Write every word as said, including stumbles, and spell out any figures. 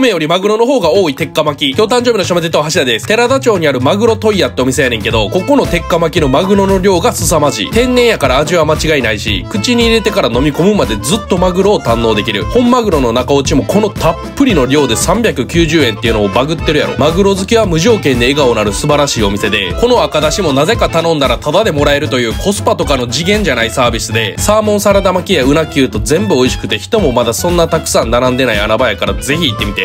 米よりマグロの方が多い鉄火巻き。今日誕生日の島手と橋田です。寺田町にあるマグロトイヤってお店やねんけど、ここの鉄火巻きのマグロの量が凄まじい。天然やから味は間違いないし、口に入れてから飲み込むまでずっとマグロを堪能できる。本マグロの中落ちもこのたっぷりの量でさんびゃくきゅうじゅうえんっていうのをバグってるやろ。マグロ好きは無条件で笑顔なる素晴らしいお店で、この赤だしもなぜか頼んだらタダでもらえるというコスパとかの次元じゃないサービスで、サーモンサラダ巻きやうなきゅうと全部美味しくて、人もまだそんなたくさん並んでない穴場やからぜひ行ってみて。